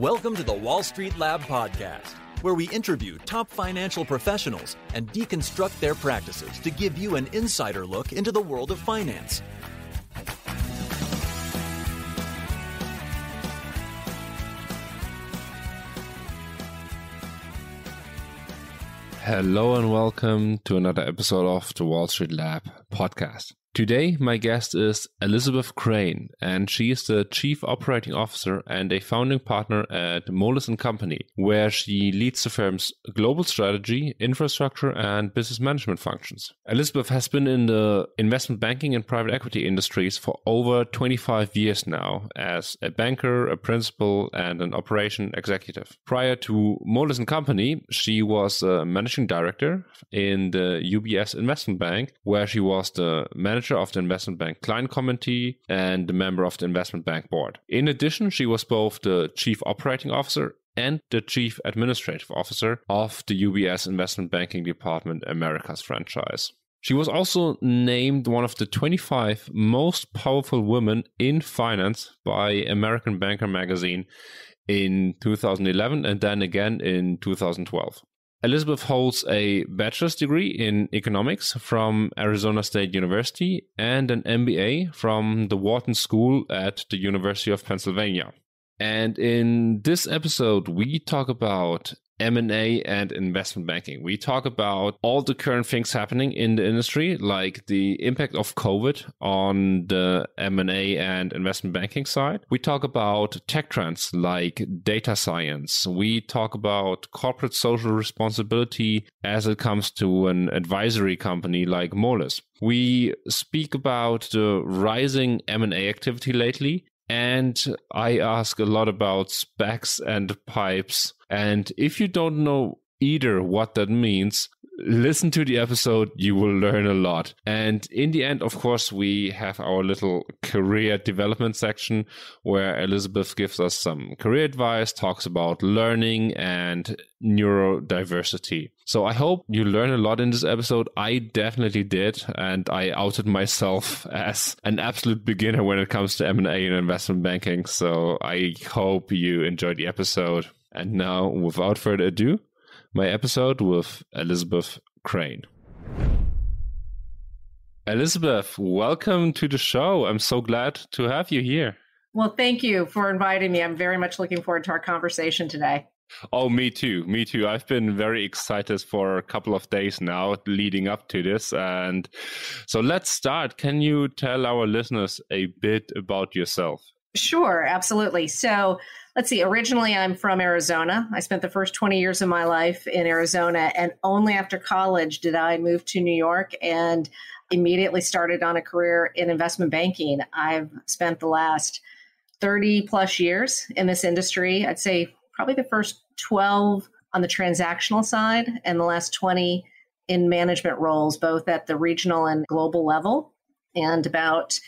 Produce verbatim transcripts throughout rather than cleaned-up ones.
Welcome to the Wall Street Lab podcast, where we interview top financial professionals and deconstruct their practices to give you an insider look into the world of finance. Hello and welcome to another episode of the Wall Street Lab podcast. Today, my guest is Elizabeth Crain, and she is the Chief Operating Officer and a founding partner at Moelis and Company, where she leads the firm's global strategy, infrastructure, and business management functions. Elizabeth has been in the investment banking and private equity industries for over twenty-five years now as a banker, a principal, and an operation executive. Prior to Moelis and Company, she was a managing director in the U B S Investment Bank, where she was the manager of the investment bank client committee and a member of the investment bank board. In addition, she was both the chief operating officer and the chief administrative officer of the U B S Investment Banking Department Americas franchise. She was also named one of the twenty-five most powerful women in finance by American Banker magazine in two thousand eleven and then again in two thousand twelve. Elizabeth holds a bachelor's degree in economics from Arizona State University and an M B A from the Wharton School at the University of Pennsylvania. And in this episode, we talk about M and A and investment banking. We talk about all the current things happening in the industry, like the impact of COVID on the M and A and investment banking side. We talk about tech trends like data science. We talk about corporate social responsibility as it comes to an advisory company like Moelis. We speak about the rising M and A activity lately. And I ask a lot about SPACs and PIPEs. And if you don't know either what that means, listen to the episode. You will learn a lot. And in the end, of course, we have our little career development section where Elizabeth gives us some career advice, talks about learning and neurodiversity. So I hope you learn a lot in this episode. I definitely did. And I outed myself as an absolute beginner when it comes to M and A and investment banking. So I hope you enjoyed the episode. And now, without further ado, my episode with Elizabeth Crain. Elizabeth, welcome to the show. I'm so glad to have you here. Well, thank you for inviting me. I'm very much looking forward to our conversation today. Oh, me too. Me too. I've been very excited for a couple of days now leading up to this. And so let's start. Can you tell our listeners a bit about yourself? Sure, absolutely. So let's see, originally I'm from Arizona. I spent the first twenty years of my life in Arizona, and only after college did I move to New York and immediately started on a career in investment banking. I've spent the last thirty plus years in this industry. I'd say probably the first twelve on the transactional side and the last twenty in management roles, both at the regional and global level. And about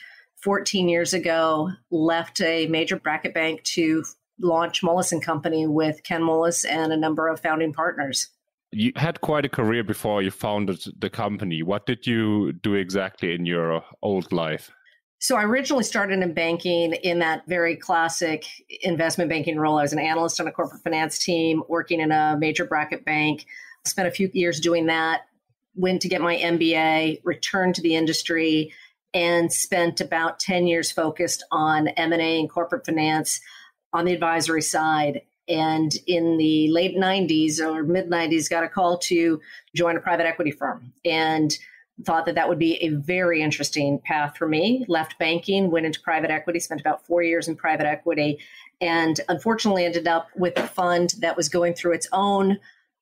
fourteen years ago, left a major bracket bank to launch Moelis and Company with Ken Moelis and a number of founding partners. You had quite a career before you founded the company. What did you do exactly in your old life? So I originally started in banking in that very classic investment banking role. I was an analyst on a corporate finance team, working in a major bracket bank, spent a few years doing that, went to get my M B A, returned to the industry, and spent about ten years focused on M and A and corporate finance on the advisory side. And in the late nineties or mid nineties, got a call to join a private equity firm and thought that that would be a very interesting path for me. Left banking, went into private equity, spent about four years in private equity, and unfortunately ended up with a fund that was going through its own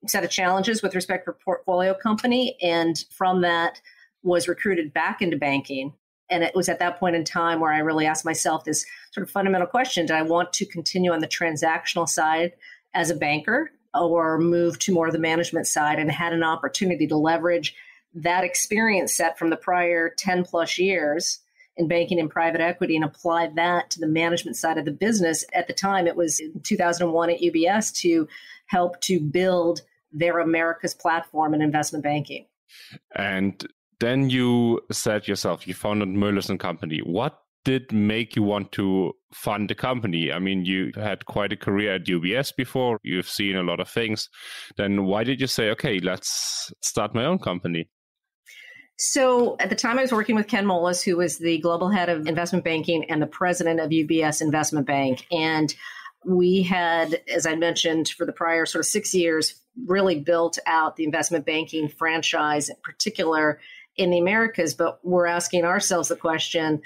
set of challenges with respect to portfolio company. And from that was recruited back into banking. And it was at that point in time where I really asked myself this sort of fundamental question. Did I want to continue on the transactional side as a banker or move to more of the management side? And had an opportunity to leverage that experience set from the prior ten plus years in banking and private equity and apply that to the management side of the business. At the time, it was in two thousand one at U B S to help to build their Americas platform in investment banking. And then you said yourself, you founded Moelis and Company. What did make you want to fund a company? I mean, you had quite a career at U B S before. You've seen a lot of things. Then why did you say, okay, let's start my own company? So at the time, I was working with Ken Moelis, who was the global head of investment banking and the president of U B S Investment Bank. And we had, as I mentioned, for the prior sort of six years, really built out the investment banking franchise, in particular in the Americas. But we're asking ourselves the question,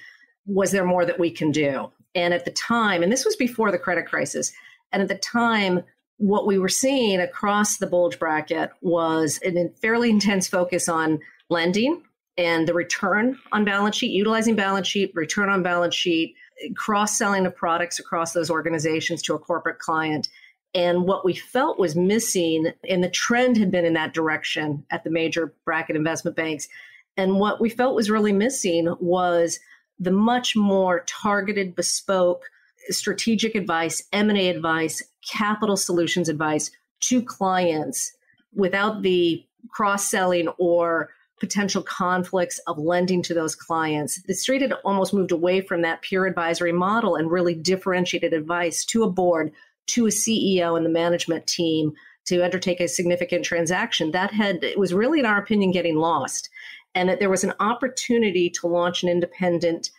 was there more that we can do? And at the time, and this was before the credit crisis, and at the time, what we were seeing across the bulge bracket was a fairly intense focus on lending and the return on balance sheet, utilizing balance sheet, return on balance sheet, cross-selling of products across those organizations to a corporate client. And what we felt was missing, and the trend had been in that direction at the major bracket investment banks. And what we felt was really missing was the much more targeted, bespoke, strategic advice, M and A advice, capital solutions advice to clients without the cross-selling or potential conflicts of lending to those clients. The Street had almost moved away from that peer advisory model and really differentiated advice to a board, to a C E O and the management team to undertake a significant transaction. That had, it was really, in our opinion, getting lost. And that there was an opportunity to launch an independent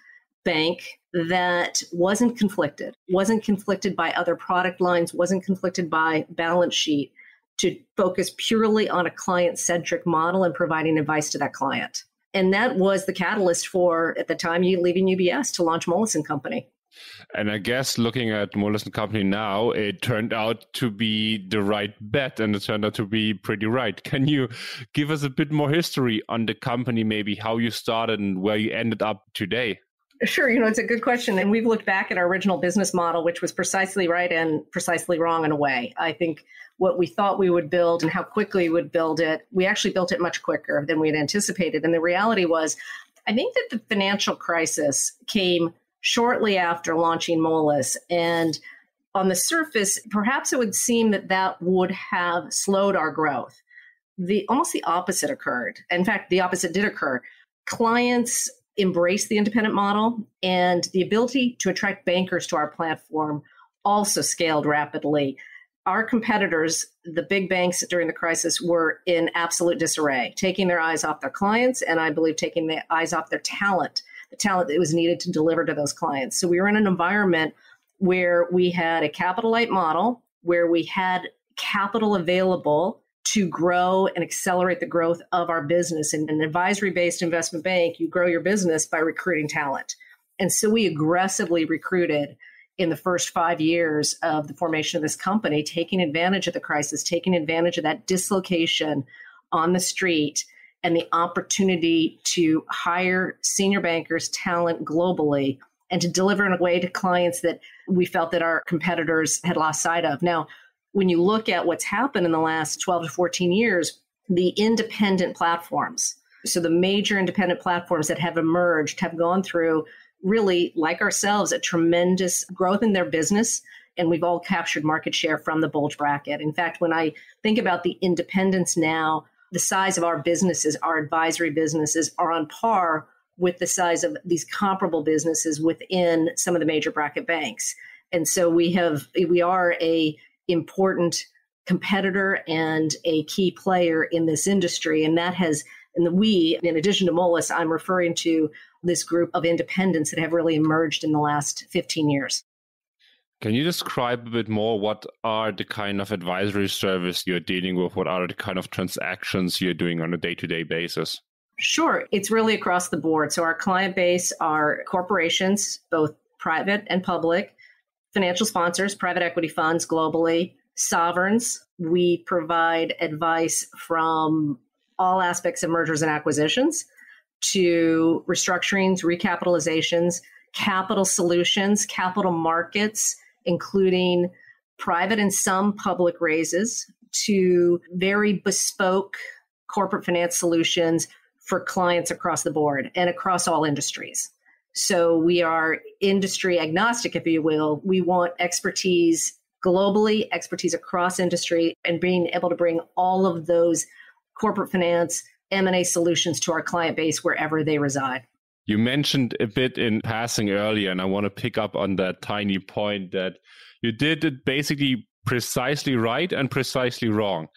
bank that wasn't conflicted, wasn't conflicted by other product lines, wasn't conflicted by balance sheet, to focus purely on a client-centric model and providing advice to that client. And that was the catalyst for, at the time, you leaving U B S to launch Moelis and Company. And I guess looking at Moelis and Company now, it turned out to be the right bet, and it turned out to be pretty right. Can you give us a bit more history on the company, maybe how you started and where you ended up today? Sure. You know, it's a good question. And we've looked back at our original business model, which was precisely right and precisely wrong in a way. I think what we thought we would build and how quickly we would build it, we actually built it much quicker than we had anticipated. And the reality was, I think that the financial crisis came shortly after launching Moelis. And on the surface, perhaps it would seem that that would have slowed our growth. The almost the opposite occurred. In fact, the opposite did occur. Clients embraced the independent model, and the ability to attract bankers to our platform also scaled rapidly. Our competitors, the big banks during the crisis, were in absolute disarray, taking their eyes off their clients, and I believe taking their eyes off their talent, the talent that was needed to deliver to those clients. So we were in an environment where we had a capital-light model, where we had capital available to grow and accelerate the growth of our business. In an advisory-based investment bank, you grow your business by recruiting talent. And so we aggressively recruited in the first five years of the formation of this company, taking advantage of the crisis, taking advantage of that dislocation on the street and the opportunity to hire senior bankers, talent globally, and to deliver in a way to clients that we felt that our competitors had lost sight of. Now, when you look at what's happened in the last twelve to fourteen years, the independent platforms, so the major independent platforms that have emerged, have gone through really, like ourselves, a tremendous growth in their business. And we've all captured market share from the bulge bracket. In fact, when I think about the independents now, the size of our businesses, our advisory businesses, are on par with the size of these comparable businesses within some of the major bracket banks. And so we have, we are a important competitor and a key player in this industry. And that has, and the we, in addition to Moelis, I'm referring to this group of independents that have really emerged in the last fifteen years. Can you describe a bit more what are the kind of advisory service you're dealing with? What are the kind of transactions you're doing on a day-to-day basis? Sure. It's really across the board. So our client base are corporations, both private and public, financial sponsors, private equity funds globally, sovereigns. We provide advice from all aspects of mergers and acquisitions to restructurings, recapitalizations, capital solutions, capital markets, including private and some public raises, to very bespoke corporate finance solutions for clients across the board and across all industries. So we are industry agnostic, if you will. We want expertise globally, expertise across industry, and being able to bring all of those corporate finance, M and A solutions to our client base wherever they reside. You mentioned a bit in passing earlier, and I want to pick up on that tiny point that you did it basically precisely right and precisely wrong.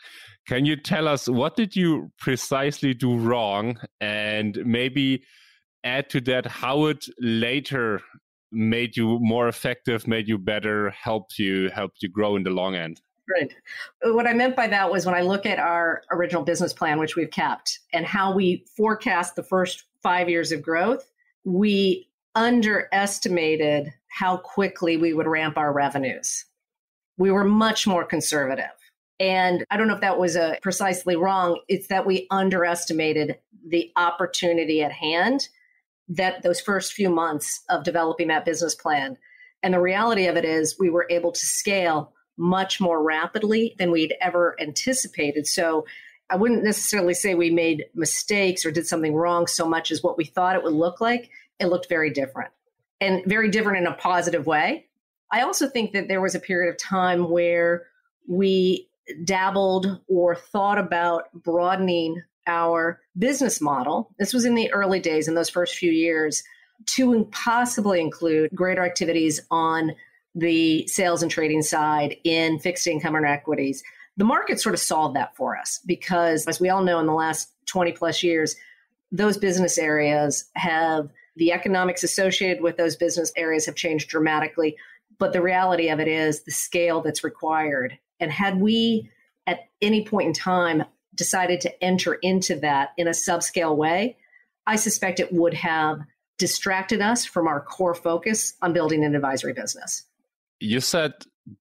Can you tell us what did you precisely do wrong, and maybe add to that how it later made you more effective, made you better, helped you, helped you grow in the long end? Right. What I meant by that was when I look at our original business plan, which we've kept, and how we forecast the first five years of growth, we underestimated how quickly we would ramp our revenues. We were much more conservative. And I don't know if that was a precisely wrong. It's that we underestimated the opportunity at hand, that those first few months of developing that business plan. And the reality of it is we were able to scale much more rapidly than we'd ever anticipated. So I wouldn't necessarily say we made mistakes or did something wrong so much as what we thought it would look like. It looked very different, and very different in a positive way. I also think that there was a period of time where we dabbled or thought about broadening our business model. This was in the early days, in those first few years, to possibly include greater activities on the sales and trading side in fixed income and equities. The market sort of solved that for us because, as we all know, in the last twenty plus years, those business areas have, the economics associated with those business areas have changed dramatically. But the reality of it is the scale that's required. And had we at any point in time decided to enter into that in a subscale way, I suspect it would have distracted us from our core focus on building an advisory business. You said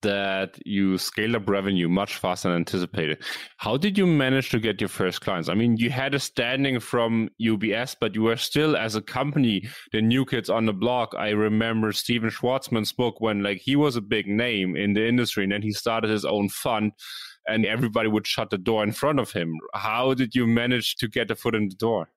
that you scaled up revenue much faster than anticipated. How did you manage to get your first clients? I mean, you had a standing from U B S, but you were still, as a company, the new kids on the block. I remember Steven Schwartzman's book when, like, he was a big name in the industry, and then he started his own fund, and everybody would shut the door in front of him. How did you manage to get a foot in the door?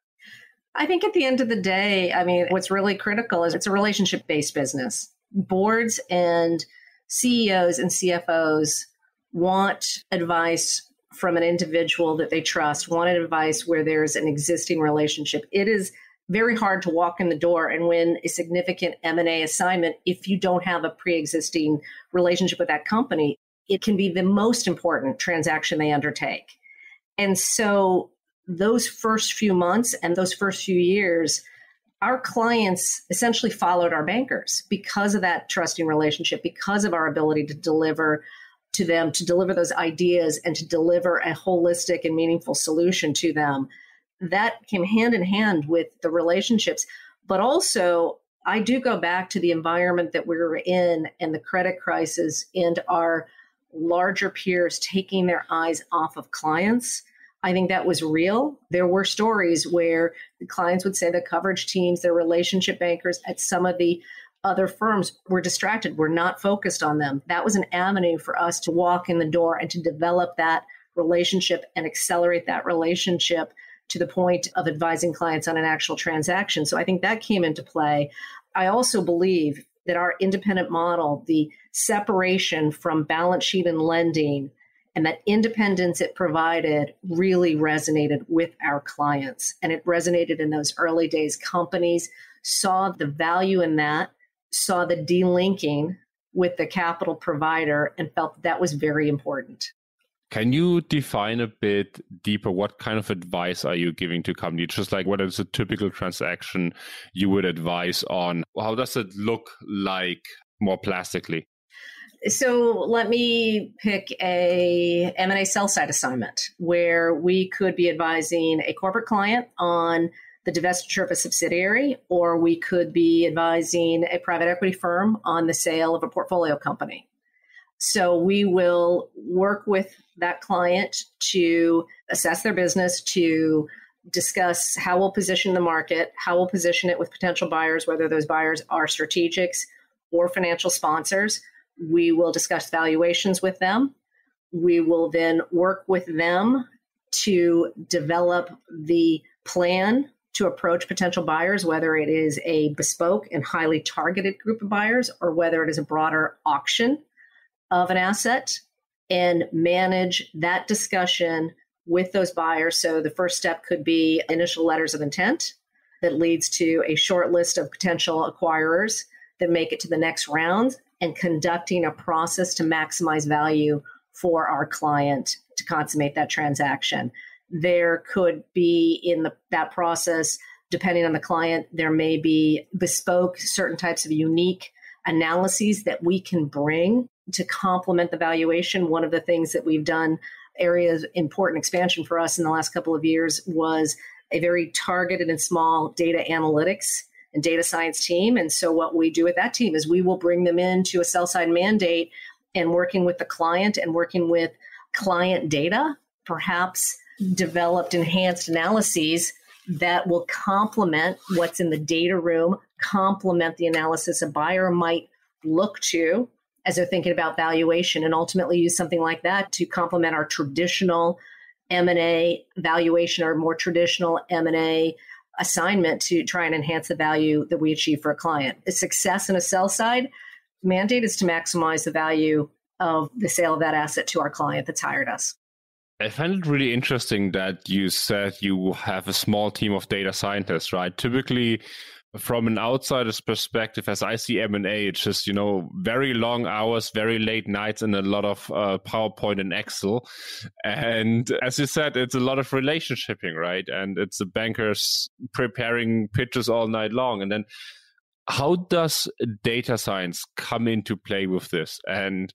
I think at the end of the day, I mean, what's really critical is it's a relationship-based business. Boards and C E Os and C F Os want advice from an individual that they trust, want advice where there's an existing relationship. It is very hard to walk in the door and win a significant M and A assignment if you don't have a pre-existing relationship with that company. It can be the most important transaction they undertake. And so those first few months and those first few years, our clients essentially followed our bankers because of that trusting relationship, because of our ability to deliver to them, to deliver those ideas and to deliver a holistic and meaningful solution to them. That came hand in hand with the relationships. But also, I do go back to the environment that we were in and the credit crisis and our larger peers taking their eyes off of clients. I think that was real. There were stories where the clients would say the coverage teams, their relationship bankers at some of the other firms were distracted, were not focused on them. That was an avenue for us to walk in the door and to develop that relationship and accelerate that relationship to the point of advising clients on an actual transaction. So I think that came into play. I also believe that our independent model, the separation from balance sheet and lending, and that independence it provided really resonated with our clients. And it resonated in those early days. Companies saw the value in that, saw the delinking with the capital provider, and felt that, that was very important. Can you define a bit deeper what kind of advice are you giving to companies? Just like what is a typical transaction you would advise on? How does it look like more plastically? So let me pick a M and A sell side assignment where we could be advising a corporate client on the divestiture of a subsidiary, or we could be advising a private equity firm on the sale of a portfolio company. So we will work with that client to assess their business, to discuss how we'll position the market, how we'll position it with potential buyers, whether those buyers are strategics or financial sponsors. We will discuss valuations with them. We will then work with them to develop the plan to approach potential buyers, whether it is a bespoke and highly targeted group of buyers, or whether it is a broader auction of an asset, and manage that discussion with those buyers. So the first step could be initial letters of intent. that leads to a short list of potential acquirers that make it to the next round, and conducting a process to maximize value for our client to consummate that transaction. There could be in the, that process, depending on the client, there may be bespoke, certain types of unique analyses that we can bring to complement the valuation. One of the things that we've done, areas of important expansion for us in the last couple of years, was a very targeted and small data analytics and data science team. And so what we do with that team is we will bring them into a sell side mandate, and working with the client and working with client data, perhaps developed enhanced analyses that will complement what's in the data room, complement the analysis a buyer might look to as they're thinking about valuation, and ultimately use something like that to complement our traditional M and A valuation or more traditional M and A assignment to try and enhance the value that we achieve for a client. A success in a sell side mandate is to maximize the value of the sale of that asset to our client that's hired us. I find it really interesting that you said you have a small team of data scientists, right? Typically, from an outsider's perspective, as I see M and A, it's just, you know, very long hours, very late nights, and a lot of uh, PowerPoint and Excel. And as you said, it's a lot of relationshipping, right? And it's the bankers preparing pitches all night long. And then how does data science come into play with this? And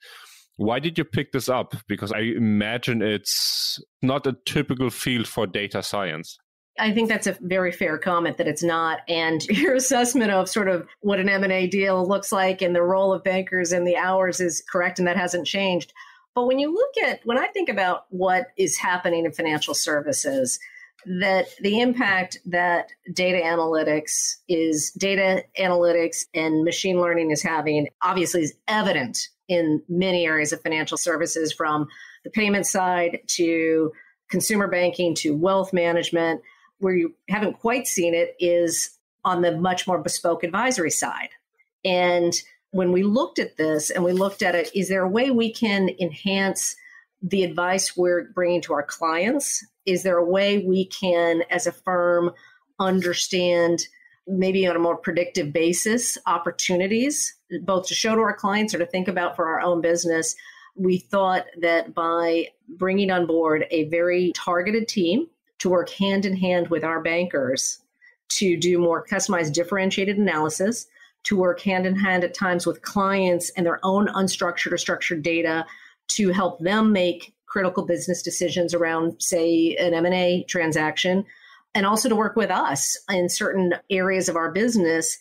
why did you pick this up? Because I imagine it's not a typical field for data science. I think that's a very fair comment that it's not. And your assessment of sort of what an M and A deal looks like and the role of bankers and the hours is correct, and that hasn't changed. But when you look at, when I think about what is happening in financial services, that the impact that data analytics is, data analytics and machine learning is having, obviously is evident in many areas of financial services, from the payment side to consumer banking to wealth management. Where you haven't quite seen it is on the much more bespoke advisory side. And when we looked at this and we looked at it, is there a way we can enhance the advice we're bringing to our clients? Is there a way we can, as a firm, understand maybe on a more predictive basis opportunities, both to show to our clients or to think about for our own business? We thought that by bringing on board a very targeted team to work hand in hand with our bankers to do more customized, differentiated analysis, to work hand in hand at times with clients and their own unstructured or structured data to help them make critical business decisions around, say, an M and A transaction, and also to work with us in certain areas of our business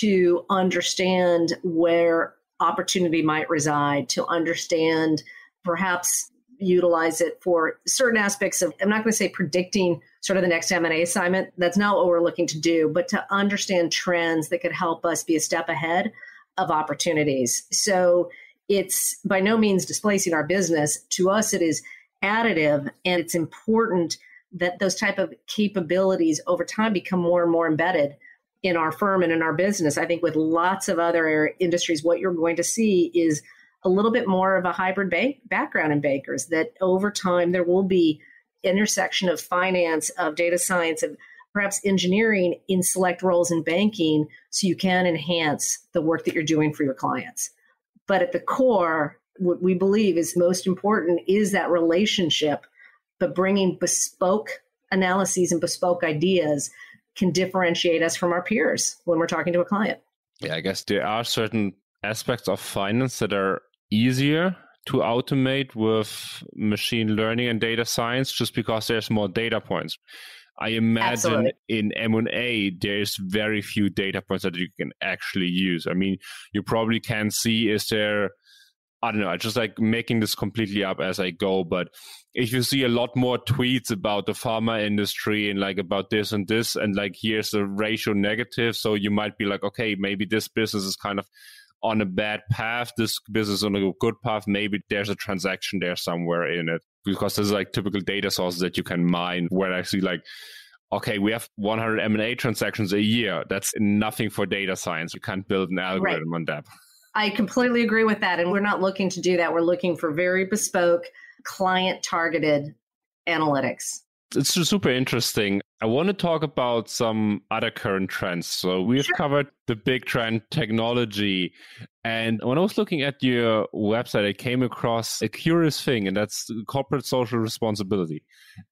to understand where opportunity might reside, to understand perhaps utilize it for certain aspects of, I'm not going to say predicting sort of the next M and A assignment. That's not what we're looking to do, but to understand trends that could help us be a step ahead of opportunities. So it's by no means displacing our business. To us, it is additive, and it's important that those type of capabilities over time become more and more embedded in our firm and in our business. I think with lots of other industries, what you're going to see is a little bit more of a hybrid bank background in bankers, that over time there will be intersection of finance, of data science, of perhaps engineering in select roles in banking, so you can enhance the work that you're doing for your clients. But at the core, what we believe is most important is that relationship, but bringing bespoke analyses and bespoke ideas can differentiate us from our peers when we're talking to a client. Yeah, I guess there are certain aspects of finance that are easier to automate with machine learning and data science, just because there's more data points. I imagine Absolutely. In M and A, there's very few data points that you can actually use. I mean, you probably can see, is there, I don't know, I'm just like making this completely up as I go, but if you see a lot more tweets about the pharma industry and like about this and this, and like here's the ratio negative, so you might be like, okay, maybe this business is kind of on a bad path, this business on a good path, maybe there's a transaction there somewhere in it. Because there's like typical data sources that you can mine where actually like, okay, we have one hundred M and A transactions a year. That's nothing for data science. You can't build an algorithm right on that. I completely agree with that. And we're not looking to do that. We're looking for very bespoke, client-targeted analytics. It's super interesting. I want to talk about some other current trends. So we've sure. covered the big trend, technology. And when I was looking at your website, I came across a curious thing, and that's corporate social responsibility.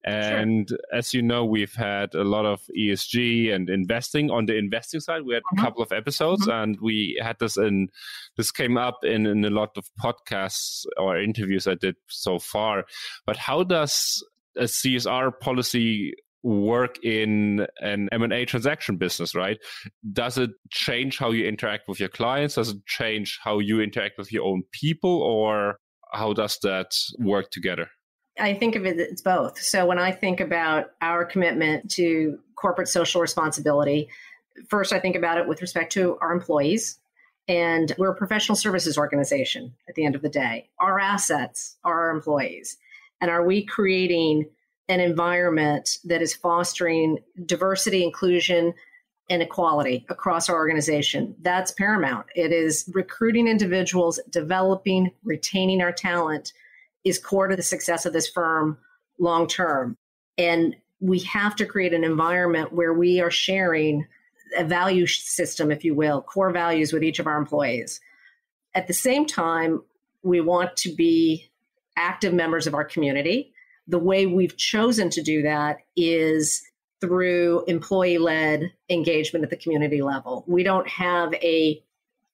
And sure. as you know, we've had a lot of E S G and investing. On the investing side, we had mm-hmm. a couple of episodes, mm-hmm. and we had this in, this came up in, in a lot of podcasts or interviews I did so far. But how does a C S R policy work in an M and A transaction business, right? Does it change how you interact with your clients? Does it change how you interact with your own people? Or how does that work together? I think of it as both. So when I think about our commitment to corporate social responsibility, first, I think about it with respect to our employees. And we're a professional services organization at the end of the day. Our assets are our employees. And are we creating an environment that is fostering diversity, inclusion, and equality across our organization? That's paramount. It is recruiting individuals, developing, retaining our talent is core to the success of this firm long term. And we have to create an environment where we are sharing a value system, if you will, core values with each of our employees. At the same time, we want to be active members of our community. The way we've chosen to do that is through employee-led engagement at the community level. We don't have a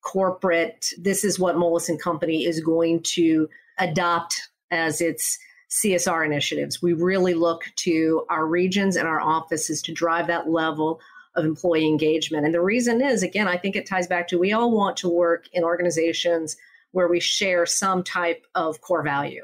corporate, this is what Moelis and Company is going to adopt as its C S R initiatives. We really look to our regions and our offices to drive that level of employee engagement. And the reason is, again, I think it ties back to we all want to work in organizations where we share some type of core value.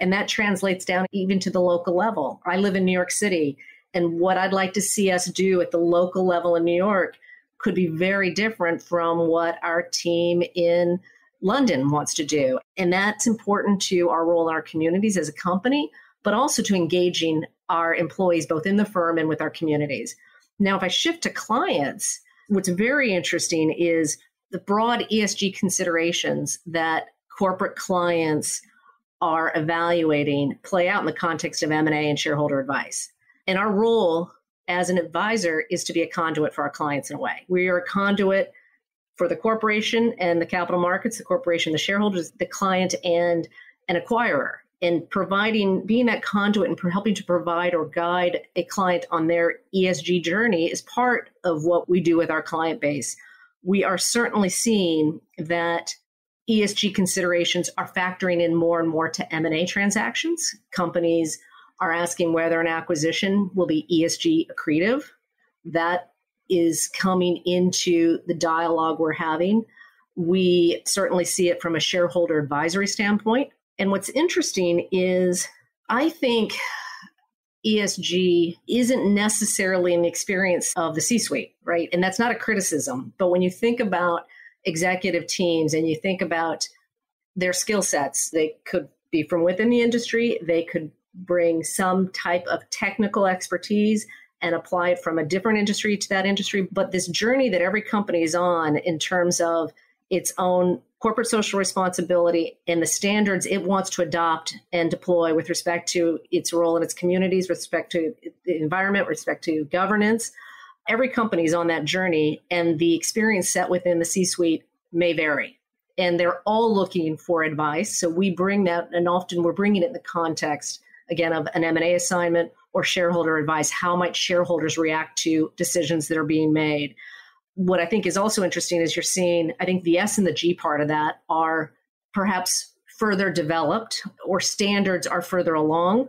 And that translates down even to the local level. I live in New York City, and what I'd like to see us do at the local level in New York could be very different from what our team in London wants to do. And that's important to our role in our communities as a company, but also to engaging our employees, both in the firm and with our communities. Now, if I shift to clients, what's very interesting is the broad E S G considerations that corporate clients are evaluating play out in the context of M and A and shareholder advice. And our role as an advisor is to be a conduit for our clients in a way. We are a conduit for the corporation and the capital markets, the corporation, the shareholders, the client, and an acquirer. And providing, being that conduit and helping to provide or guide a client on their E S G journey is part of what we do with our client base. We are certainly seeing that E S G considerations are factoring in more and more to M and A transactions. Companies are asking whether an acquisition will be E S G accretive. That is coming into the dialogue we're having. We certainly see it from a shareholder advisory standpoint. And what's interesting is I think E S G isn't necessarily an experience of the C-suite, right? And that's not a criticism. But when you think about executive teams and you think about their skill sets, they could be from within the industry, they could bring some type of technical expertise and apply it from a different industry to that industry. But this journey that every company is on in terms of its own corporate social responsibility and the standards it wants to adopt and deploy with respect to its role in its communities, with respect to the environment, with respect to governance, every company is on that journey, and the experience set within the C-suite may vary. And they're all looking for advice. So we bring that, and often we're bringing it in the context, again, of an M and A assignment or shareholder advice. How might shareholders react to decisions that are being made? What I think is also interesting is you're seeing, I think the S and the G part of that are perhaps further developed or standards are further along.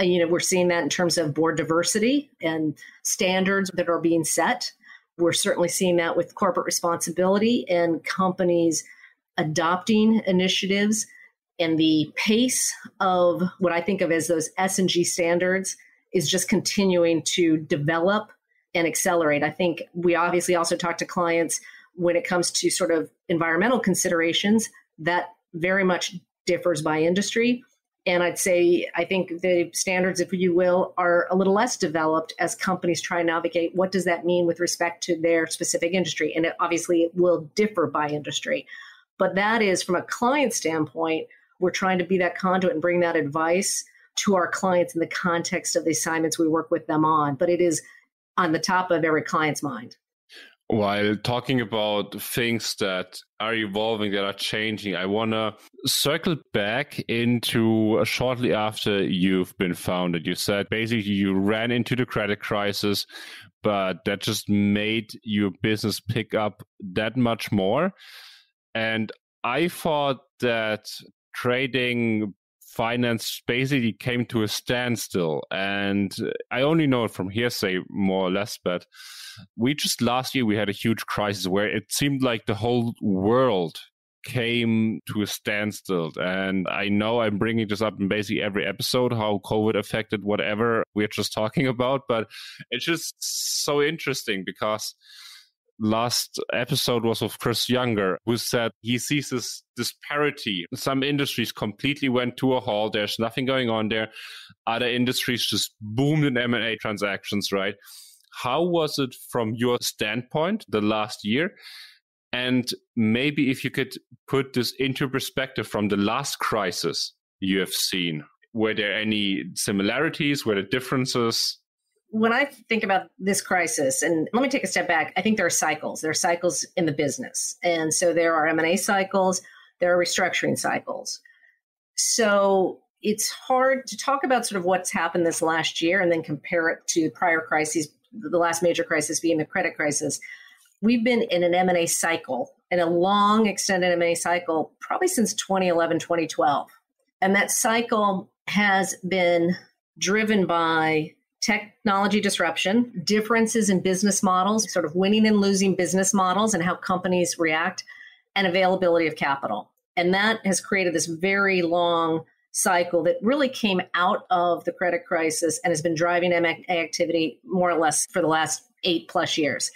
You know, we're seeing that in terms of board diversity and standards that are being set. We're certainly seeing that with corporate responsibility and companies adopting initiatives, and the pace of what I think of as those S and G standards is just continuing to develop and accelerate. I think we obviously also talk to clients when it comes to sort of environmental considerations. That very much differs by industry. And I'd say, I think the standards, if you will, are a little less developed as companies try to navigate what does that mean with respect to their specific industry. And it, obviously, it will differ by industry. But that is, from a client standpoint, we're trying to be that conduit and bring that advice to our clients in the context of the assignments we work with them on. But it is on the top of every client's mind. While talking about things that are evolving, that are changing, I want to circle back into shortly after you've been founded. You said basically you ran into the credit crisis, but that just made your business pick up that much more. And I thought that trading finance basically came to a standstill. And I only know it from hearsay, more or less, but we just last year, we had a huge crisis where it seemed like the whole world came to a standstill. And I know I'm bringing this up in basically every episode, how COVID affected whatever we're just talking about, but it's just so interesting because last episode was of Chris Younger, who said he sees this disparity. Some industries completely went to a halt. There's nothing going on there. Other industries just boomed in M and A transactions, right? How was it from your standpoint the last year? And maybe if you could put this into perspective from the last crisis you have seen, were there any similarities? Were there differences? When I think about this crisis, and let me take a step back, I think there are cycles. There are cycles in the business. And so there are M and A cycles, there are restructuring cycles. So it's hard to talk about sort of what's happened this last year and then compare it to prior crises, the last major crisis being the credit crisis. We've been in an M and A cycle, in a long extended M and A cycle, probably since twenty eleven, twenty twelve. And that cycle has been driven by technology disruption, differences in business models, sort of winning and losing business models and how companies react, and availability of capital. And that has created this very long cycle that really came out of the credit crisis and has been driving M and A activity more or less for the last eight plus years.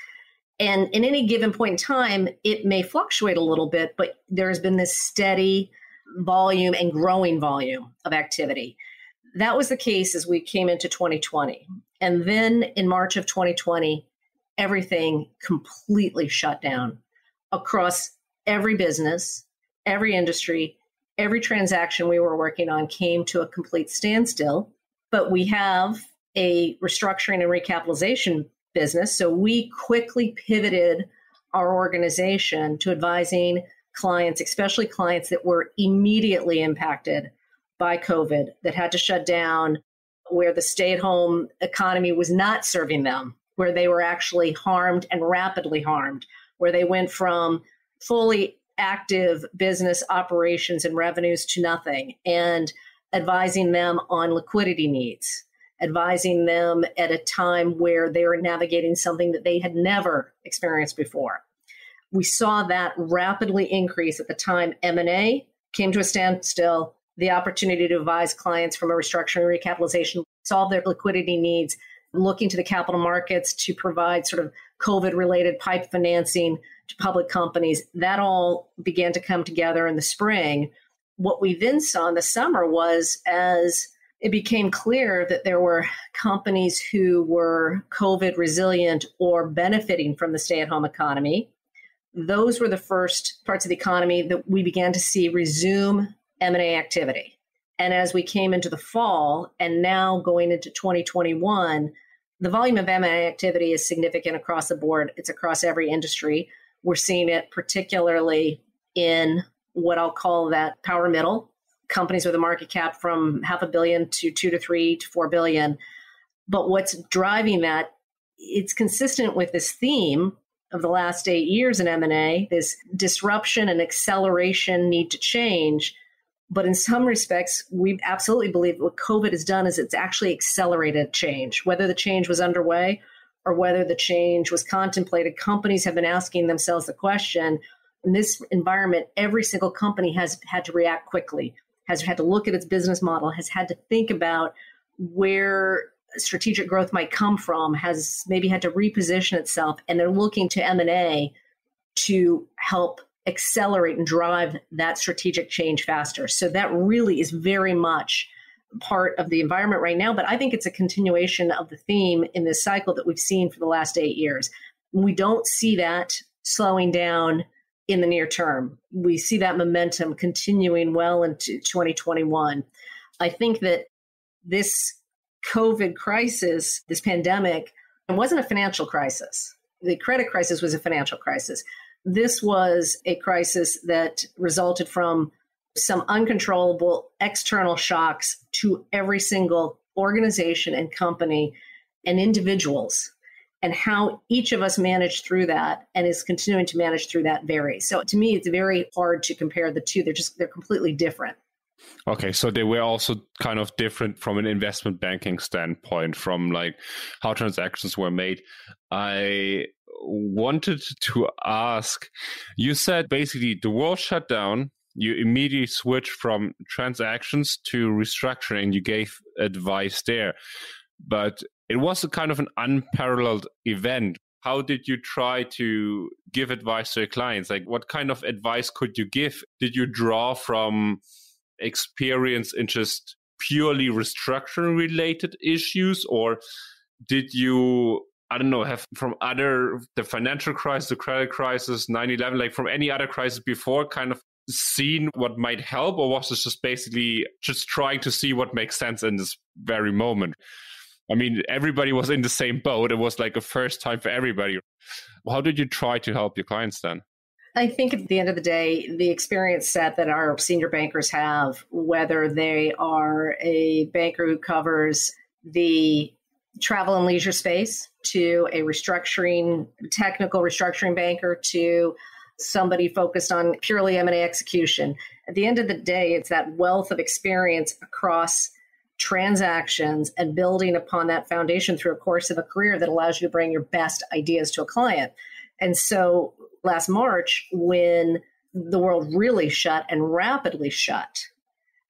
And in any given point in time, it may fluctuate a little bit, but there has been this steady volume and growing volume of activity. That was the case as we came into twenty twenty. And then in March of twenty twenty, everything completely shut down across every business, every industry, every transaction we were working on came to a complete standstill. But we have a restructuring and recapitalization business. So we quickly pivoted our organization to advising clients, especially clients that were immediately impacted by COVID, that had to shut down, where the stay-at-home economy was not serving them, where they were actually harmed and rapidly harmed, where they went from fully active business operations and revenues to nothing, and advising them on liquidity needs, advising them at a time where they were navigating something that they had never experienced before. We saw that rapidly increase at the time M and A came to a standstill. The opportunity to advise clients from a restructuring recapitalization, solve their liquidity needs, looking to the capital markets to provide sort of COVID-related PIPE financing to public companies, that all began to come together in the spring. What we then saw in the summer was as it became clear that there were companies who were COVID resilient or benefiting from the stay-at-home economy, those were the first parts of the economy that we began to see resume M and A activity. And as we came into the fall and now going into twenty twenty-one, the volume of M and A activity is significant across the board. It's across every industry. We're seeing it particularly in what I'll call that power middle, companies with a market cap from half a billion to two to three to four billion. But what's driving that, it's consistent with this theme of the last eight years in M and A, this disruption and acceleration need to change. But in some respects, we absolutely believe what COVID has done is it's actually accelerated change. Whether the change was underway or whether the change was contemplated, companies have been asking themselves the question, in this environment, every single company has had to react quickly, has had to look at its business model, has had to think about where strategic growth might come from, has maybe had to reposition itself, and they're looking to M and A to help accelerate and drive that strategic change faster. So that really is very much part of the environment right now. But I think it's a continuation of the theme in this cycle that we've seen for the last eight years. We don't see that slowing down in the near term. We see that momentum continuing well into twenty twenty-one. I think that this COVID crisis, this pandemic, It wasn't a financial crisis. The credit crisis was a financial crisis. This was a crisis that resulted from some uncontrollable external shocks to every single organization and company and individuals, and how each of us managed through that and is continuing to manage through that varies. So to me, it's very hard to compare the two. They're just, they're completely different. Okay. So they were also kind of different from an investment banking standpoint, from like how transactions were made. I wanted to ask, you said basically the world shut down. You immediately switched from transactions to restructuring. You gave advice there, but it was a kind of an unparalleled event. How did you try to give advice to your clients? Like, what kind of advice could you give? Did you draw from experience in just purely restructuring related issues, or did you, I don't know, have from other, the financial crisis, the credit crisis, nine eleven, like from any other crisis before, kind of seen what might help? Or was this just basically just trying to see what makes sense in this very moment? I mean, everybody was in the same boat. It was like a first time for everybody. How did you try to help your clients then? I think at the end of the day, the experience set that our senior bankers have, whether they are a banker who covers the travel and leisure space to a restructuring, technical restructuring banker to somebody focused on purely M and A execution. At the end of the day, it's that wealth of experience across transactions and building upon that foundation through a course of a career that allows you to bring your best ideas to a client. And so last March, when the world really shut and rapidly shut,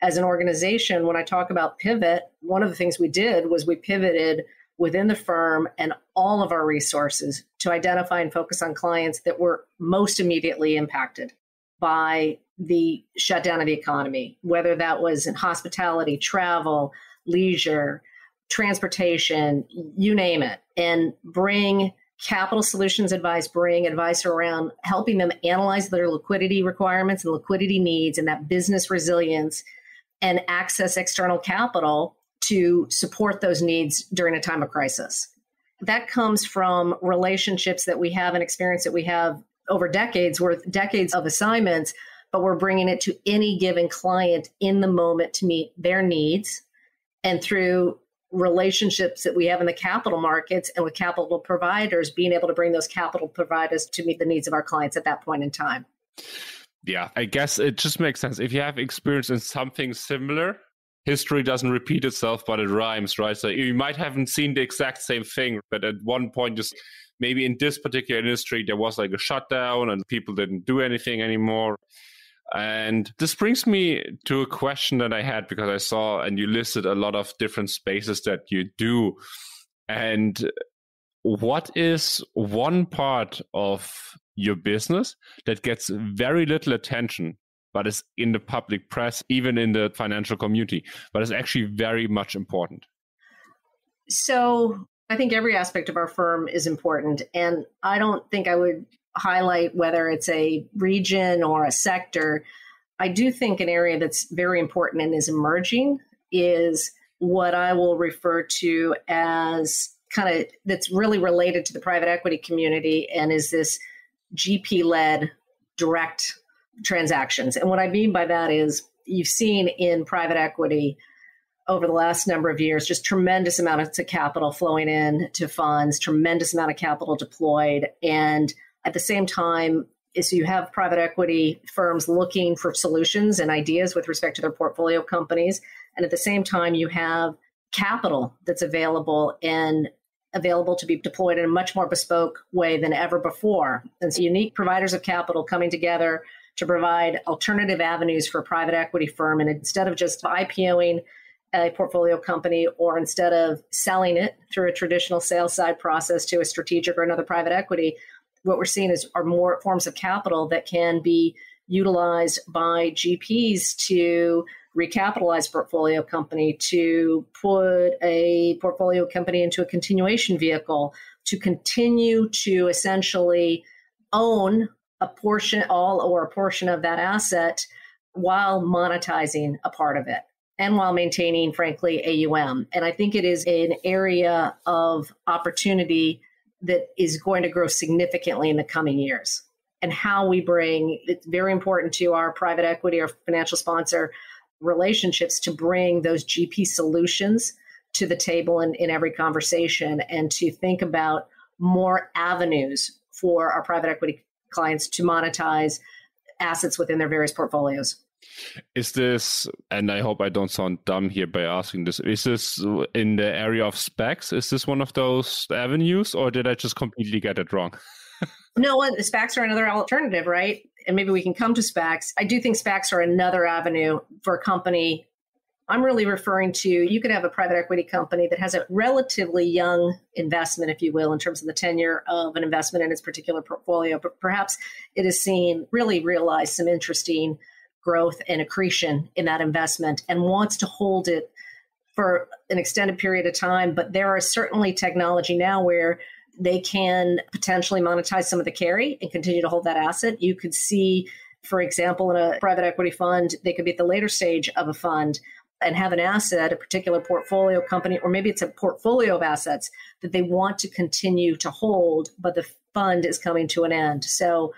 as an organization, when I talk about pivot, one of the things we did was we pivoted within the firm and all of our resources to identify and focus on clients that were most immediately impacted by the shutdown of the economy, whether that was in hospitality, travel, leisure, transportation, you name it, and bring capital solutions advice, bring advice around helping them analyze their liquidity requirements and liquidity needs and that business resilience and access external capital to support those needs during a time of crisis. That comes from relationships that we have and experience that we have over decades worth, decades of assignments, but we're bringing it to any given client in the moment to meet their needs, and through relationships that we have in the capital markets and with capital providers, being able to bring those capital providers to meet the needs of our clients at that point in time. Yeah, I guess it just makes sense. If you have experience in something similar, history doesn't repeat itself, but it rhymes, right? So you might haven't seen the exact same thing, but at one point, just maybe in this particular industry, there was like a shutdown and people didn't do anything anymore. And this brings me to a question that I had, because I saw and you listed a lot of different spaces that you do. And what is one part of your business that gets very little attention, but is in the public press, even in the financial community, but is actually very much important? So I think every aspect of our firm is important. And I don't think I would highlight whether it's a region or a sector. I do think an area that's very important and is emerging is what I will refer to as kind of, that's really related to the private equity community, and is this G P-led direct transactions. And what I mean by that is you've seen in private equity over the last number of years, just tremendous amounts of capital flowing in to funds, tremendous amount of capital deployed. And at the same time, so you have private equity firms looking for solutions and ideas with respect to their portfolio companies. And at the same time, you have capital that's available and available to be deployed in a much more bespoke way than ever before. And so unique providers of capital coming together to provide alternative avenues for a private equity firm. And instead of just IPOing a portfolio company, or instead of selling it through a traditional sales side process to a strategic or another private equity, what we're seeing is are more forms of capital that can be utilized by G Ps to recapitalize portfolio company, to put a portfolio company into a continuation vehicle, to continue to essentially own a portion, all or a portion of that asset while monetizing a part of it. and while maintaining, frankly, A U M. And I think it is an area of opportunity that is going to grow significantly in the coming years. And how we bring, it's very important to our private equity or financial sponsor relationships to bring those G P solutions to the table in, in every conversation, and to think about more avenues for our private equity clients to monetize assets within their various portfolios. Is this, and I hope I don't sound dumb here by asking this, is this in the area of SPACs? Is this one of those avenues, or did I just completely get it wrong? No, SPACs are another alternative, right? And maybe we can come to SPACs. I do think SPACs are another avenue for a company. I'm really referring to, you could have a private equity company that has a relatively young investment, if you will, in terms of the tenure of an investment in its particular portfolio, but perhaps it has seen, really realized some interesting growth and accretion in that investment and wants to hold it for an extended period of time. But there are certainly technology now where they can potentially monetize some of the carry and continue to hold that asset. You could see, for example, in a private equity fund, they could be at the later stage of a fund and have an asset, a particular portfolio company, or maybe it's a portfolio of assets that they want to continue to hold, but the fund is coming to an end. So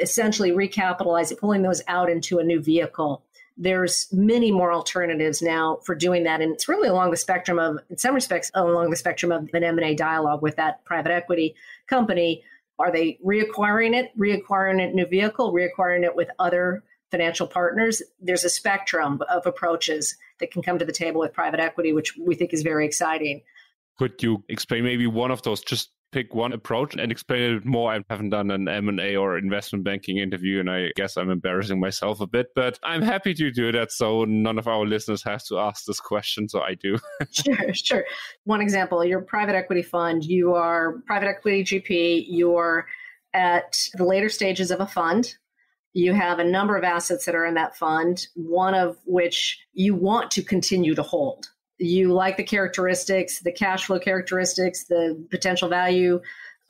essentially recapitalizing, pulling those out into a new vehicle. There's many more alternatives now for doing that. And it's really along the spectrum of, in some respects, along the spectrum of an M and A dialogue with that private equity company. Are they reacquiring it, reacquiring a new vehicle, reacquiring it with other financial partners? There's a spectrum of approaches that can come to the table with private equity, which we think is very exciting. Could you explain maybe one of those, just pick one approach and explain it more? I haven't done an M and A or investment banking interview, and I guess I'm embarrassing myself a bit, but I'm happy to do that. So none of our listeners has to ask this question. So I do. Sure, sure. One example, your private equity fund, you are private equity G P, you're at the later stages of a fund. You have a number of assets that are in that fund, one of which you want to continue to hold. You like the characteristics, the cash flow characteristics, the potential value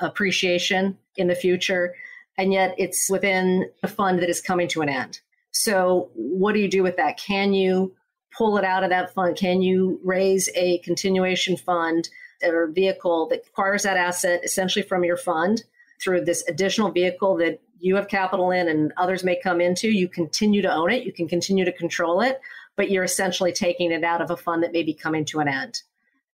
appreciation in the future, and yet it's within a fund that is coming to an end. So what do you do with that? Can you pull it out of that fund? Can you raise a continuation fund or vehicle that acquires that asset essentially from your fund through this additional vehicle that you have capital in and others may come into? You continue to own it. You can continue to control it, but you're essentially taking it out of a fund that may be coming to an end.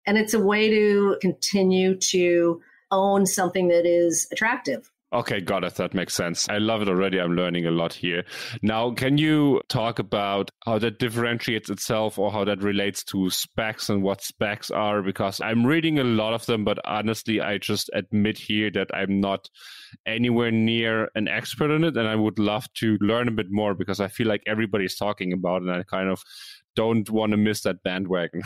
And it's a way to continue to own something that is attractive. Okay, got it. That makes sense. I love it already. I'm learning a lot here. Now, can you talk about how that differentiates itself or how that relates to SPACs and what SPACs are? Because I'm reading a lot of them, but honestly, I just admit here that I'm not anywhere near an expert in it. And I would love to learn a bit more because I feel like everybody's talking about it and I kind of don't want to miss that bandwagon.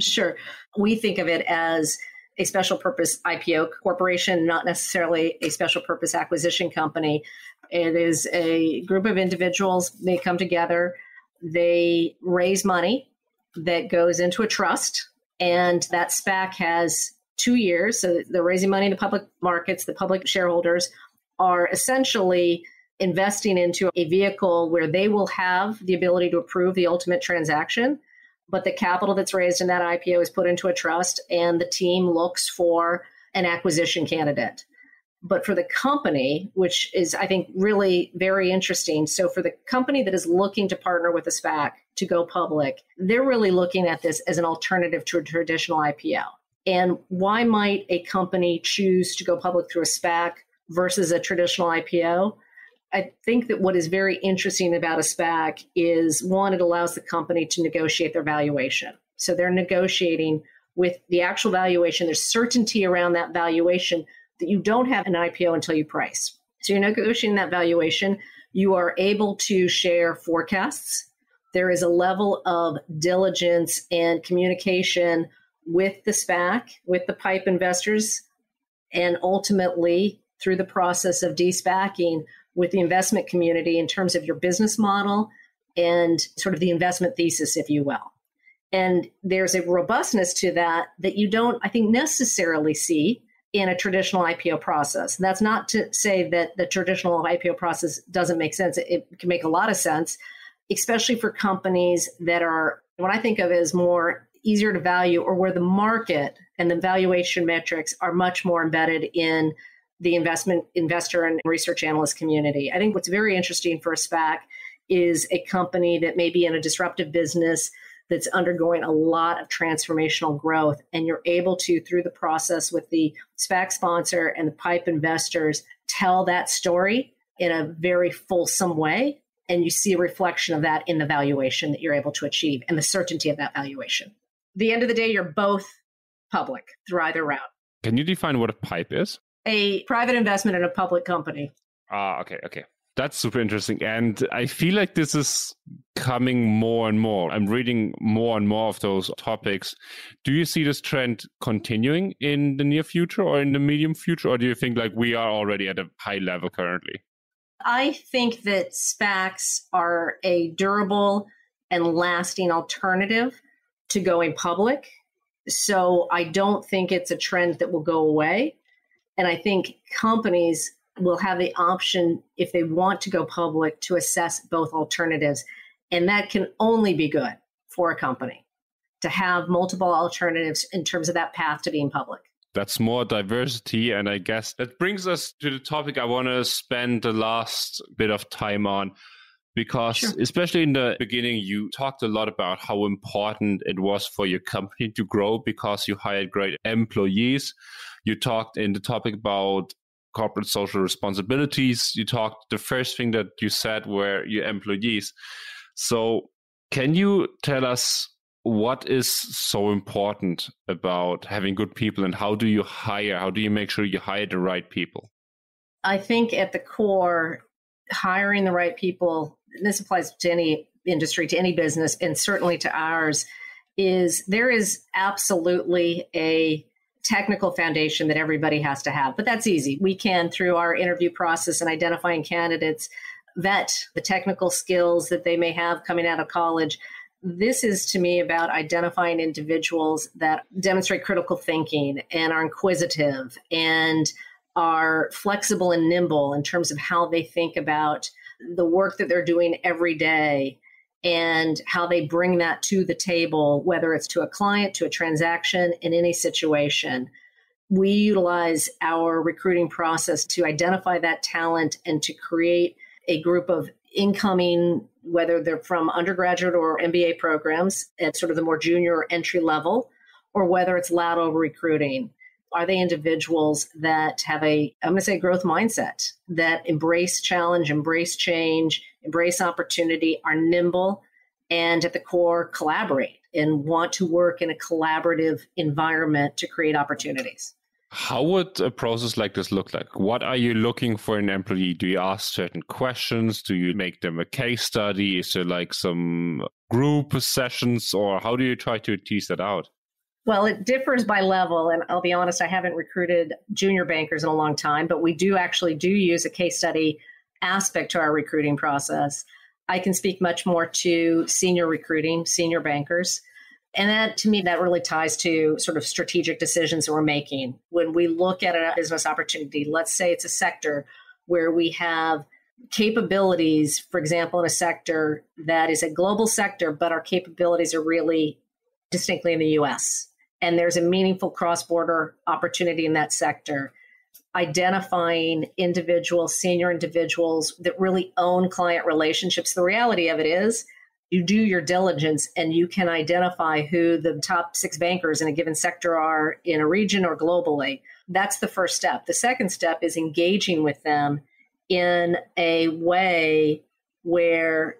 Sure. We think of it as a special purpose I P O corporation, not necessarily a special purpose acquisition company. It is a group of individuals. They come together, they raise money that goes into a trust, and that SPAC has two years. So they're raising money in the public markets. The public shareholders are essentially investing into a vehicle where they will have the ability to approve the ultimate transaction. But the capital that's raised in that I P O is put into a trust, and the team looks for an acquisition candidate. But for the company, which is, I think, really very interesting. So for the company that is looking to partner with a SPAC to go public, they're really looking at this as an alternative to a traditional I P O. And why might a company choose to go public through a SPAC versus a traditional I P O? I think that what is very interesting about a SPAC is, one, it allows the company to negotiate their valuation. So they're negotiating with the actual valuation. There's certainty around that valuation that you don't have an I P O until you price. So you're negotiating that valuation. You are able to share forecasts. There is a level of diligence and communication with the SPAC, with the PIPE investors, and ultimately through the process of de-SPACing, with the investment community in terms of your business model and sort of the investment thesis, if you will. And there's a robustness to that that you don't, I think, necessarily see in a traditional I P O process. And that's not to say that the traditional I P O process doesn't make sense. It can make a lot of sense. especially for companies that are what I think of as more easier to value, or where the market and the valuation metrics are much more embedded in the investment investor and research analyst community. I think what's very interesting for a SPAC is a company that may be in a disruptive business that's undergoing a lot of transformational growth. And you're able to, through the process with the SPAC sponsor and the PIPE investors, tell that story in a very fulsome way. And you see a reflection of that in the valuation that you're able to achieve and the certainty of that valuation. At the end of the day, you're both public through either route. Can you define what a PIPE is? A private investment in a public company. Ah, okay, okay. That's super interesting. And I feel like this is coming more and more. I'm reading more and more of those topics. Do you see this trend continuing in the near future or in the medium future? Or do you think like we are already at a high level currently? I think that SPACs are a durable and lasting alternative to going public. So I don't think it's a trend that will go away. And I think companies will have the option, if they want to go public, to assess both alternatives. And that can only be good for a company, to have multiple alternatives in terms of that path to being public. That's more diversity. And I guess that brings us to the topic I want to spend the last bit of time on, because sure. Especially in the beginning, you talked a lot about how important it was for your company to grow because you hired great employees. You talked in the topic about corporate social responsibilities. You talked, the first thing that you said were your employees. So can you tell us what is so important about having good people, and how do you hire? How do you make sure you hire the right people? I think at the core, hiring the right people, and this applies to any industry, to any business, and certainly to ours, is there is absolutely a technical foundation that everybody has to have. But that's easy. We can, through our interview process and identifying candidates, vet the technical skills that they may have coming out of college. This is, to me, about identifying individuals that demonstrate critical thinking and are inquisitive and are flexible and nimble in terms of how they think about the work that they're doing every day and how they bring that to the table, whether it's to a client, to a transaction, in any situation. We utilize our recruiting process to identify that talent and to create a group of incoming, whether they're from undergraduate or M B A programs at sort of the more junior or entry level, or whether it's lateral recruiting. Are they individuals that have a, I'm going to say, growth mindset, that embrace challenge, embrace change, embrace opportunity, are nimble, and at the core, collaborate and want to work in a collaborative environment to create opportunities? How would a process like this look like? What are you looking for in an employee? Do you ask certain questions? Do you make them a case study? Is there like some group sessions, or how do you try to tease that out? Well, it differs by level. And I'll be honest, I haven't recruited junior bankers in a long time, but we do actually do use a case study aspect to our recruiting process. I can speak much more to senior recruiting, senior bankers. And that, to me, that really ties to sort of strategic decisions that we're making. When we look at a business opportunity, let's say it's a sector where we have capabilities, for example, in a sector that is a global sector, but our capabilities are really distinctly in the U S, and there's a meaningful cross-border opportunity in that sector. Identifying individual, senior individuals that really own client relationships. The reality of it is you do your diligence and you can identify who the top six bankers in a given sector are in a region or globally. That's the first step. The second step is engaging with them in a way where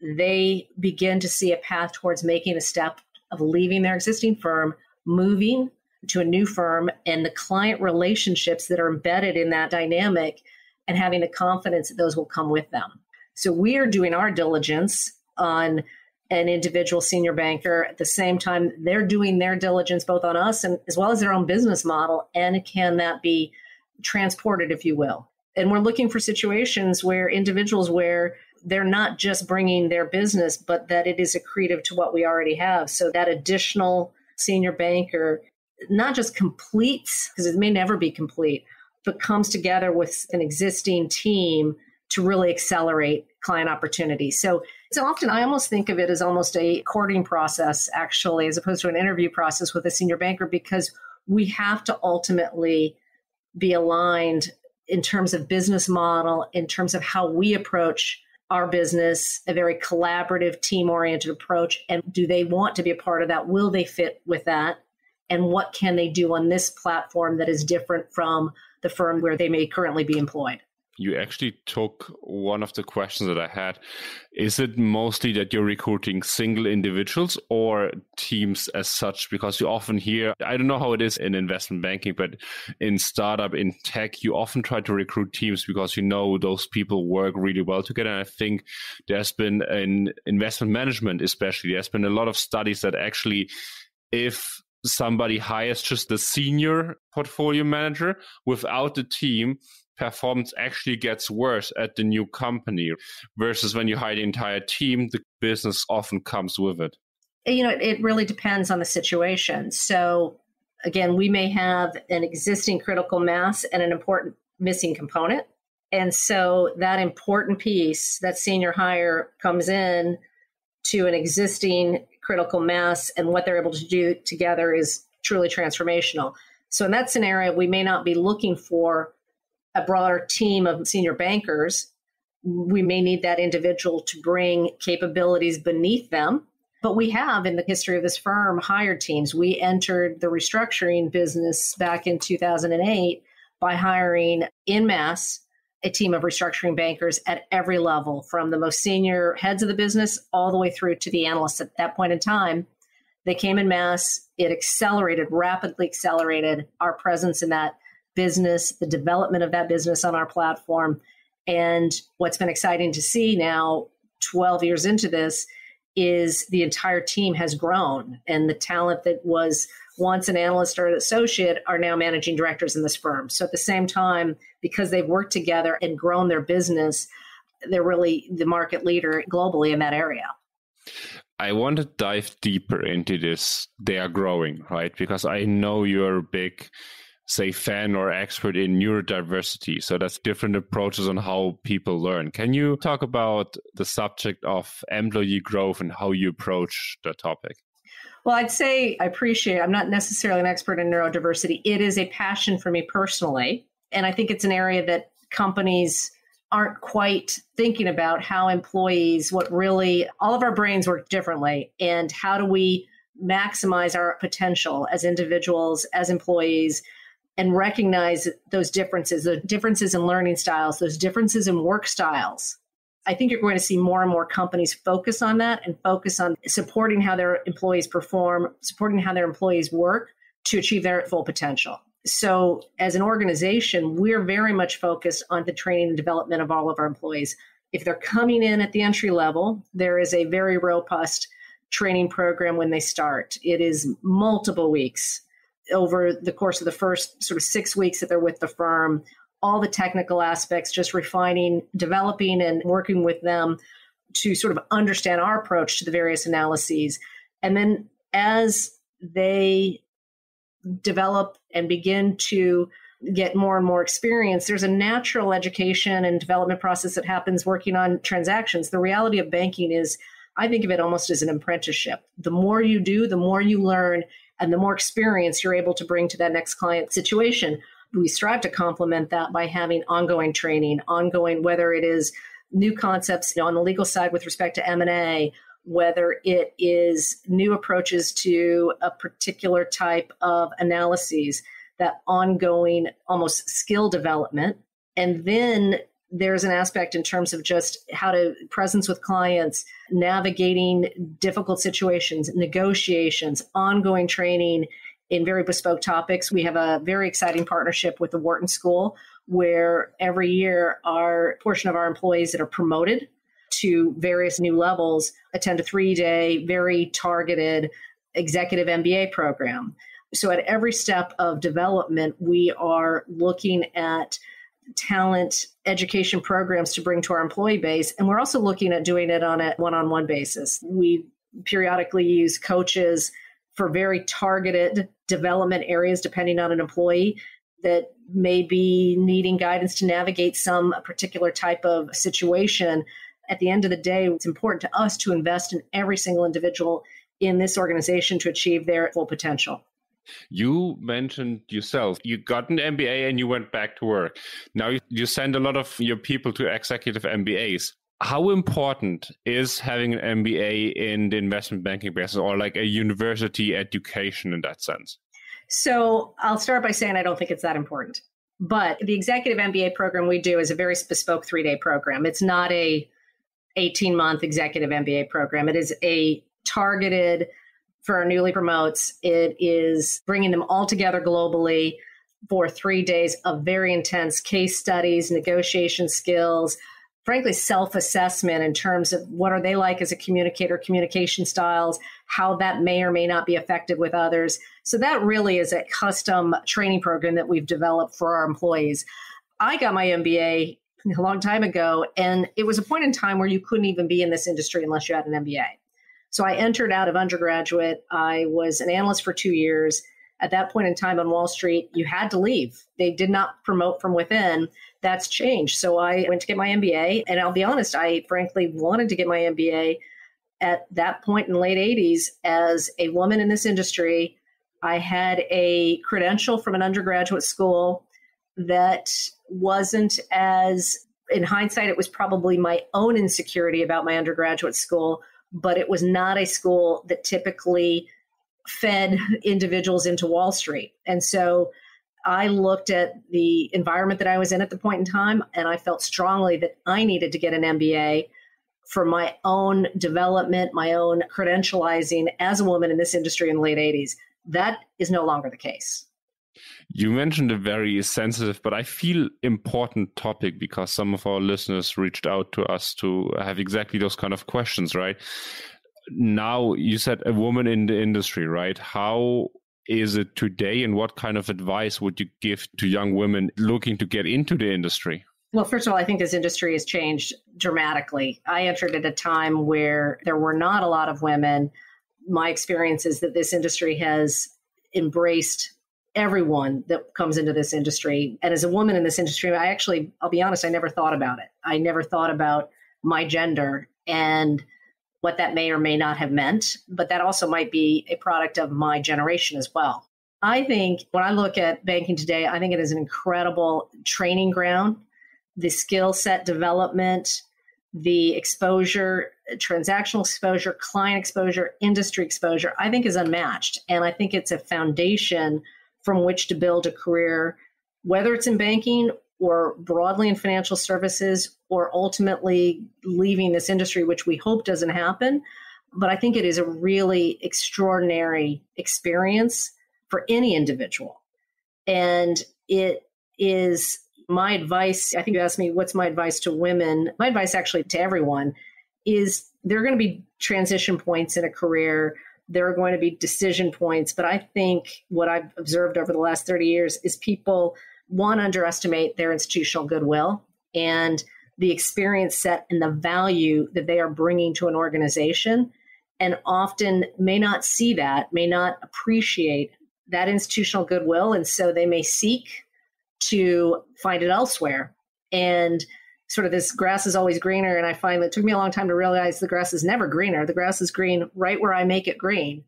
they begin to see a path towards making a step of leaving their existing firm, moving to a new firm, and the client relationships that are embedded in that dynamic, and having the confidence that those will come with them. So we are doing our diligence on an individual senior banker. At the same time, they're doing their diligence both on us and as well as their own business model. And can that be transported, if you will? And we're looking for situations where individuals where they're not just bringing their business, but that it is accretive to what we already have. So that additional senior banker not just completes, because it may never be complete, but comes together with an existing team to really accelerate client opportunities. So, so often I almost think of it as almost a courting process, actually, as opposed to an interview process with a senior banker, because we have to ultimately be aligned in terms of business model, in terms of how we approach our business, a very collaborative, team-oriented approach. And do they want to be a part of that? Will they fit with that? And what can they do on this platform that is different from the firm where they may currently be employed? You actually took one of the questions that I had. Is it mostly that you're recruiting single individuals or teams as such? Because you often hear, I don't know how it is in investment banking, but in startup, in tech, you often try to recruit teams because you know those people work really well together. And I think there's been in investment management, especially, there's been a lot of studies that actually, if somebody hires just the senior portfolio manager without the team, performance actually gets worse at the new company versus when you hire the entire team, the business often comes with it. You know, it really depends on the situation. So again, we may have an existing critical mass and an important missing component. And so that important piece, that senior hire, comes in to an existing critical mass, and what they're able to do together is truly transformational. So in that scenario, we may not be looking for a broader team of senior bankers. We may need that individual to bring capabilities beneath them. But we have, in the history of this firm, hired teams. We entered the restructuring business back in two thousand eight by hiring en masse a team of restructuring bankers at every level, from the most senior heads of the business all the way through to the analysts. At that point in time, they came en masse. It accelerated, rapidly accelerated our presence in that business, the development of that business on our platform. And what's been exciting to see now, twelve years into this, is the entire team has grown. And the talent that was once an analyst or an associate are now managing directors in this firm. So at the same time, because they've worked together and grown their business, they're really the market leader globally in that area. I want to dive deeper into this. They are growing, right? Because I know you're a big, say, fan or expert in neurodiversity. So that's different approaches on how people learn. Can you talk about the subject of employee growth and how you approach the topic? Well, I'd say I appreciate it. I'm not necessarily an expert in neurodiversity. It is a passion for me personally. And I think it's an area that companies aren't quite thinking about, how employees, what really, all of our brains work differently. And how do we maximize our potential as individuals, as employees, and recognize those differences, the differences in learning styles, those differences in work styles. I think you're going to see more and more companies focus on that and focus on supporting how their employees perform, supporting how their employees work to achieve their full potential. So as an organization, we're very much focused on the training and development of all of our employees. If they're coming in at the entry level, there is a very robust training program when they start. It is multiple weeks over the course of the first sort of six weeks that they're with the firm, all the technical aspects, just refining, developing, and working with them to sort of understand our approach to the various analyses. And then as they develop and begin to get more and more experience, there's a natural education and development process that happens working on transactions. The reality of banking is, I think of it almost as an apprenticeship. The more you do, the more you learn, and the more experience you're able to bring to that next client situation. We strive to complement that by having ongoing training, ongoing, whether it is new concepts, you know, on the legal side with respect to M and A, whether it is new approaches to a particular type of analyses, that ongoing almost skill development. And then there's an aspect in terms of just how to presence with clients, navigating difficult situations, negotiations, ongoing training in very bespoke topics. We have a very exciting partnership with the Wharton School, where every year our portion of our employees that are promoted to various new levels attend a three-day, very targeted executive M B A program. So at every step of development, we are looking at talent education programs to bring to our employee base. And we're also looking at doing it on a one-on-one basis. We periodically use coaches for very targeted development areas, depending on an employee that may be needing guidance to navigate some particular type of situation At the end of the day, it's important to us to invest in every single individual in this organization to achieve their full potential. You mentioned yourself, you got an M B A and you went back to work. Now you, you send a lot of your people to executive M B As. How important is having an M B A in the investment banking business, or like a university education in that sense? So I'll start by saying I don't think it's that important. But the executive M B A program we do is a very bespoke three-day program. It's not a eighteen-month executive M B A program. It is a targeted for our newly promotes. It is bringing them all together globally for three days of very intense case studies, negotiation skills, frankly, self-assessment in terms of what are they like as a communicator, communication styles, how that may or may not be effective with others. So that really is a custom training program that we've developed for our employees. I got my M B A a long time ago, and it was a point in time where you couldn't even be in this industry unless you had an M B A. So I entered out of undergraduate. I was an analyst for two years. At that point in time on Wall Street, you had to leave. They did not promote from within. That's changed. So I went to get my M B A. And I'll be honest, I frankly wanted to get my M B A at that point in the late eighties. As a woman in this industry, I had a credential from an undergraduate school that wasn't as, in hindsight, it was probably my own insecurity about my undergraduate school, but it was not a school that typically fed individuals into Wall Street. And so I looked at the environment that I was in at the point in time, and I felt strongly that I needed to get an M B A for my own development, my own credentializing as a woman in this industry in the late eighties. That is no longer the case. You mentioned a very sensitive, but I feel important topic, because some of our listeners reached out to us to have exactly those kind of questions, right? Now, you said a woman in the industry, right? How is it today, and what kind of advice would you give to young women looking to get into the industry? Well, first of all, I think this industry has changed dramatically. I entered at a time where there were not a lot of women. My experience is that this industry has embraced everyone that comes into this industry. And as a woman in this industry, I actually, I'll be honest, I never thought about it. I never thought about my gender and what that may or may not have meant, but that also might be a product of my generation as well. I think when I look at banking today, I think it is an incredible training ground. The skill set development, the exposure, transactional exposure, client exposure, industry exposure, I think is unmatched. And I think it's a foundation from which to build a career, whether it's in banking or broadly in financial services, or ultimately leaving this industry, which we hope doesn't happen. But I think it is a really extraordinary experience for any individual. And it is my advice. I think you asked me, what's my advice to women? My advice actually to everyone is there are going to be transition points in a career. There are going to be decision points. But I think what I've observed over the last thirty years is people, one, underestimate their institutional goodwill and the experience set and the value that they are bringing to an organization, and often may not see that, may not appreciate that institutional goodwill. And so they may seek to find it elsewhere. And sort of this grass is always greener. And I find that it took me a long time to realize the grass is never greener. The grass is green right where I make it green.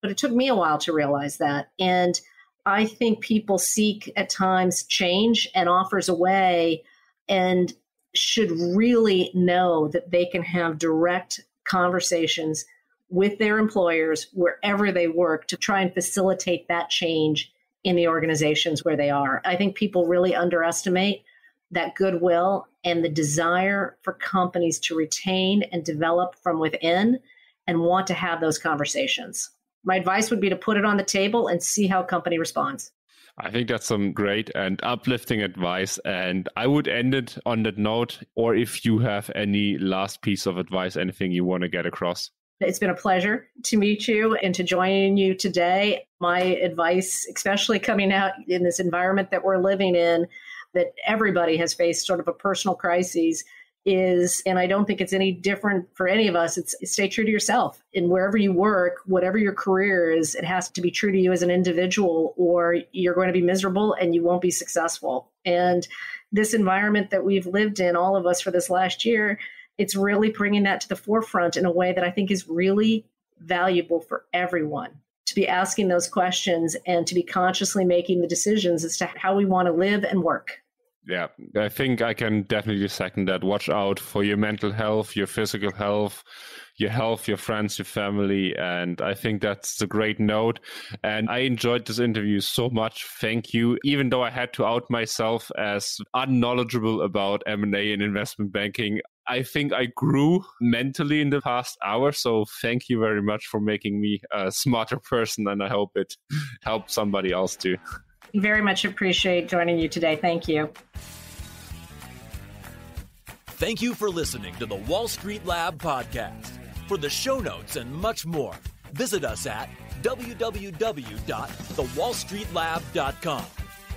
But it took me a while to realize that. And I think people seek at times change and offers away, and should really know that they can have direct conversations with their employers wherever they work to try and facilitate that change in the organizations where they are. I think people really underestimate that goodwill and the desire for companies to retain and develop from within and want to have those conversations. My advice would be to put it on the table and see how a company responds. I think that's some great and uplifting advice. And I would end it on that note. Or if you have any last piece of advice, anything you want to get across. It's been a pleasure to meet you and to join you today. My advice, especially coming out in this environment that we're living in, that everybody has faced sort of a personal crisis, is, and I don't think it's any different for any of us, it's stay true to yourself. And wherever you work, whatever your career is, it has to be true to you as an individual, or you're going to be miserable and you won't be successful. And this environment that we've lived in, all of us, for this last year, it's really bringing that to the forefront in a way that I think is really valuable for everyone to be asking those questions and to be consciously making the decisions as to how we want to live and work. Yeah, I think I can definitely second that. Watch out for your mental health, your physical health, your health, your friends, your family. And I think that's a great note. And I enjoyed this interview so much. Thank you. Even though I had to out myself as unknowledgeable about M and A and investment banking, I think I grew mentally in the past hour. So thank you very much for making me a smarter person. And I hope it helped somebody else too. Very much appreciate joining you today. Thank you. Thank you for listening to the Wall Street Lab podcast. For the show notes and much more, visit us at w w w dot the wall street lab dot com.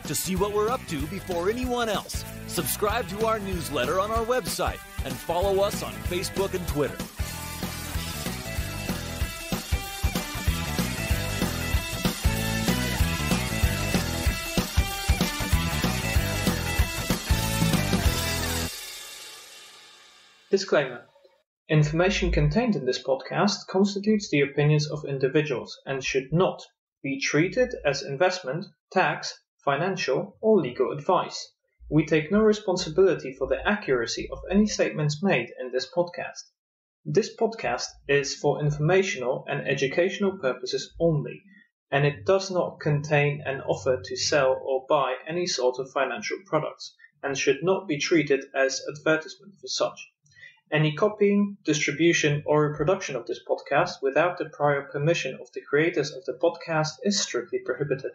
To see what we're up to before anyone else, subscribe to our newsletter on our website and follow us on Facebook and Twitter. Disclaimer. Information contained in this podcast constitutes the opinions of individuals and should not be treated as investment, tax, financial, or legal advice. We take no responsibility for the accuracy of any statements made in this podcast. This podcast is for informational and educational purposes only, and it does not contain an offer to sell or buy any sort of financial products and should not be treated as advertisement for such. Any copying, distribution, or reproduction of this podcast without the prior permission of the creators of the podcast is strictly prohibited.